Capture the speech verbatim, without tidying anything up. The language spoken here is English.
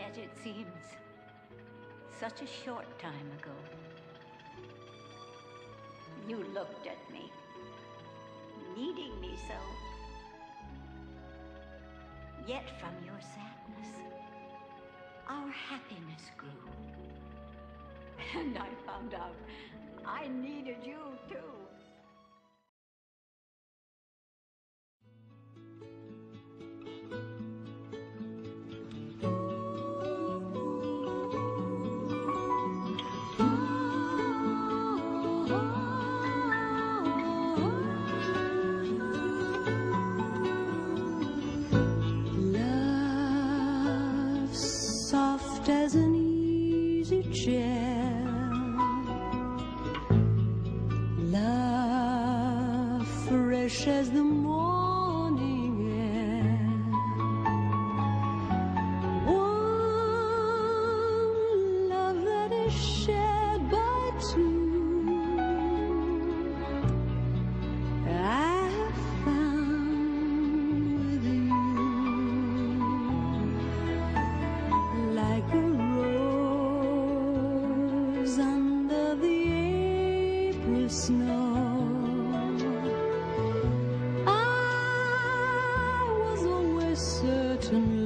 yet it seems such a short time ago. You looked at me, needing me so. Yet from your sadness, our happiness grew. And I found out I needed you too. As an easy chair, love fresh as the morning air. One love that is shared by two. I have found with you like a snow. I was always certain